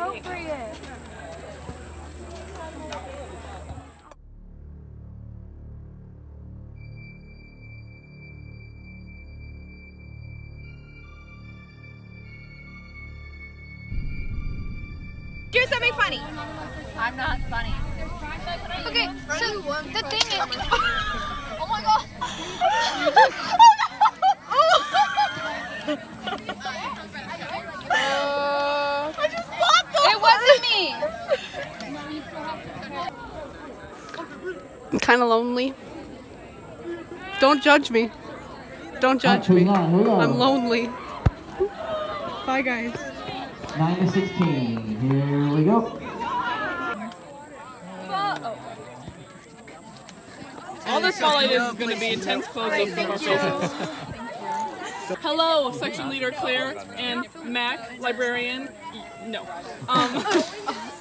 appropriate. Do something funny. I'm not funny. Okay, so the thing is... Oh my god! I just bought the It wasn't me! I'm kind of lonely. Don't judge me. Don't judge me. I'm lonely. Bye guys. 9-16. Here we go. All this following is going to be intense close-ups of our faces. Hello, section leader Claire and Mac, librarian. No.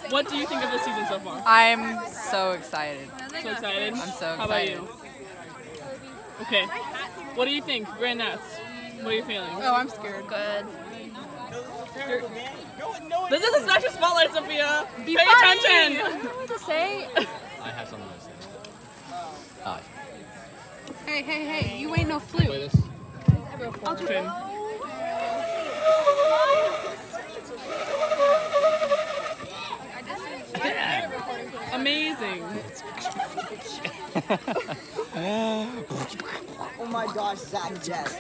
What do you think of the season so far? I'm so excited. So excited? I'm so excited. How about you? Okay. What do you think, Grand Nats? What are you feeling? Oh, I'm scared. Good. This is a special spotlight, Sophia. Be Pay funny. Attention. I don't know what to say. I have something to say. Hi. Hey, hey, hey! You ain't no flute. Play this. I'll do it. Yeah. Amazing. Oh my gosh, Zach and Jess.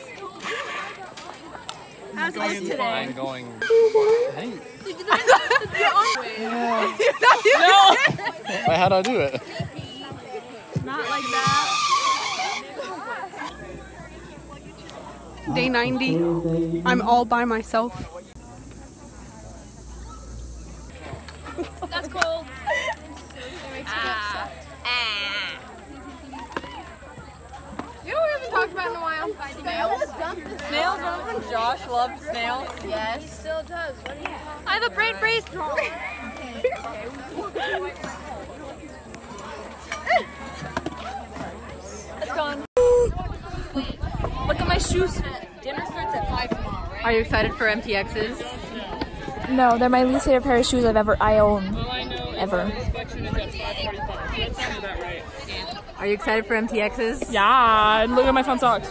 How's it today? I'm going. Hey. No. How do I do it? Not like that. Day 90. I'm all by myself. That's cold. You know what we haven't talked about in a while? Snails. Snails. Remember Josh loved snails? Yes. He still does. What do you I have a brain freeze. It's gone. Look at my shoes. Dinner starts at 5 tomorrow, right? Are you excited for MTXs? No, they're my least favorite pair of shoes I own. All I know ever. Is inspection is at 5:45. That sounds about right. Are you excited for MTXs? Yeah, look at my fun socks.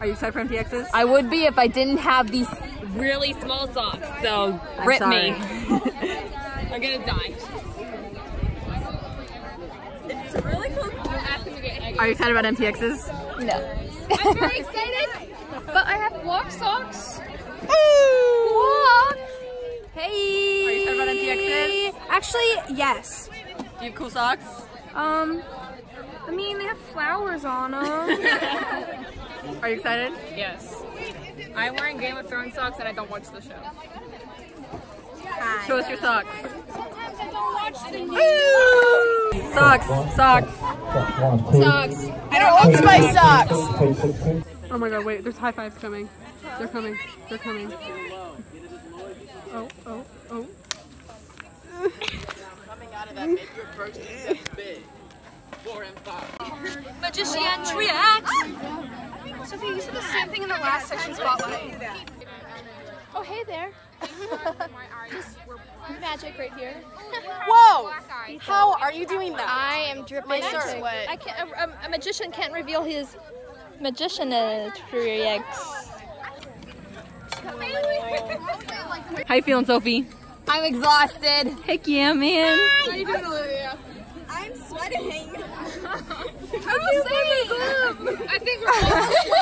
Are you excited for MTXs? I would be if I didn't have these really small socks, so rip me. I'm gonna die. Really cool. Are you excited about MTXs? No. I'm very excited, but I have walk socks. Walk. Hey. Are you excited about MTXs? Actually, yes. Do you have cool socks? I mean, they have flowers on them. Are you excited? Yes. I'm wearing Game of Thrones socks and I don't watch the show. Show us your socks. Sometimes I don't watch the news. Socks, socks, socks. I don't want my socks. Oh my god, wait, there's high fives coming. They're coming, they're coming. Oh, oh, oh. Coming out of that mid group approach is 6 big. 4 and 5. Magician reacts. Sophia, you said the same thing in the last section spotlight. Oh, hey there. Magic right here. Whoa! How are you doing that? I am dripping in sweat. I can't, a magician can't reveal his magician tricks. How you feeling, Sophie? I'm exhausted. Heck yeah, man. How you doing, Olivia? I'm sweating. I think we're all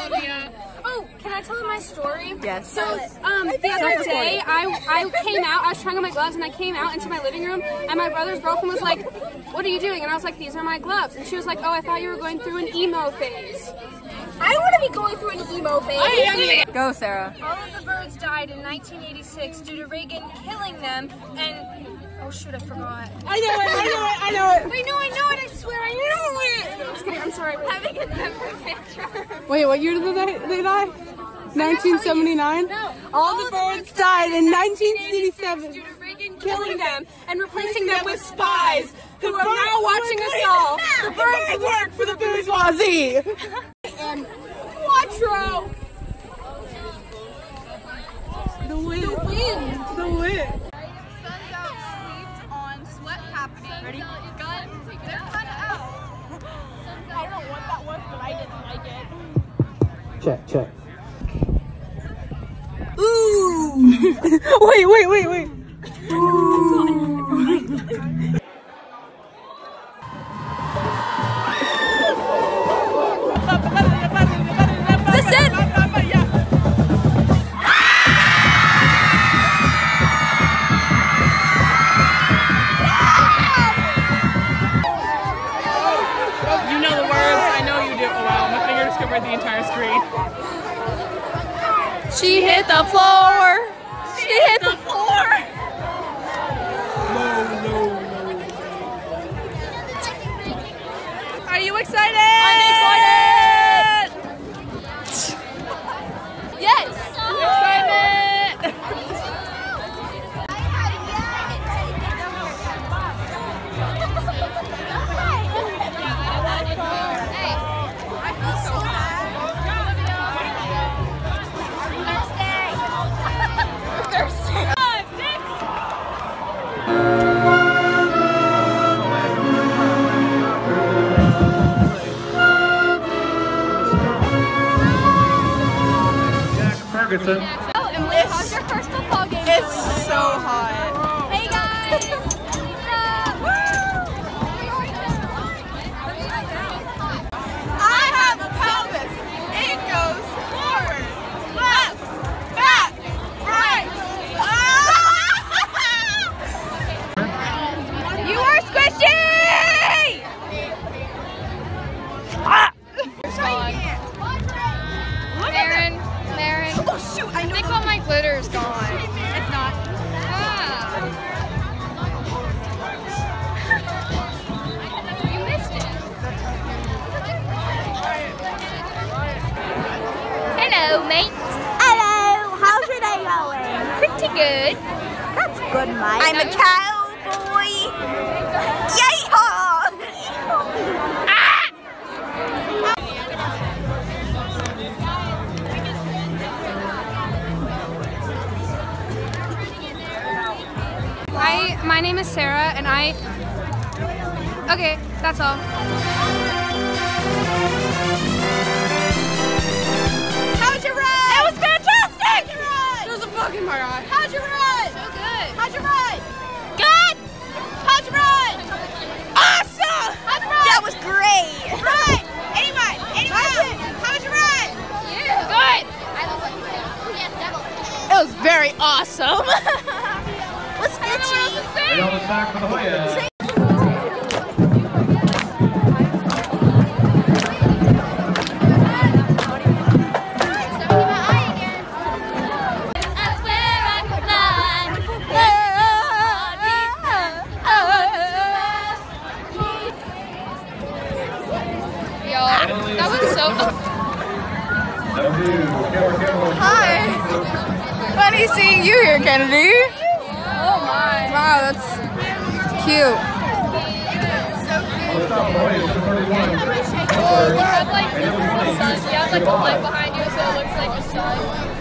Olivia. Oh, can I tell them my story? Yes. So, the other day, I came out, I was trying on my gloves, and I came out into my living room, and my brother's girlfriend was like, what are you doing? And I was like, these are my gloves. And she was like, oh, I thought you were going through an emo phase. I want to be going through an emo phase. I am. Go, Sarah. All of the birds died in 1986 due to Reagan killing them, and... Oh, shoot, I forgot. I know it. Wait, no, I swear, I know it. I'm just kidding, I'm sorry. Having a temper. Wait, what year did they die? 1979? No. All the birds died in 1987. Due to Reagan killing them and replacing them with spies who are now watching us all. The birds work for the bourgeoisie. And Quattro. The The wind. Sun's out, sleeves on, sweat happening. Ready? Guns, they're kind of out. I don't know what that was, but I didn't like it. Check. Ooh! wait. Ooh. The entire screen. She hit the floor. She hit the floor. No. Are you excited? I'm excited. Yes. I'm excited. Ferguson. Oh, Emily, how's your first football game? It's so hot. Hey guys! I have a pelvis. It goes forward, left, back, right. Ah! You are squishy! Ah! Oh shoot, I think all my glitter is gone. It's not. Ah. You missed it. Hello, mate. Hello, how's your day going? Pretty good. That's good, mate. I'm a cowboy. Yee-haw! My name is Sarah, and okay, that's all. How'd you ride? It was fantastic! How'd you ride? It was a bug in my eye. How'd you ride? So good. How'd you ride? Good! How'd you ride? Awesome! How'd you ride? That was great! Right! Anyone? How'd you ride? Yeah. Good! It was very awesome! And I was back for the win. Hi! Funny seeing you here, Kennedy! Wow, that's cute. So cute. Oh, you have like the sun. You have like the light behind you, so it looks like a sun.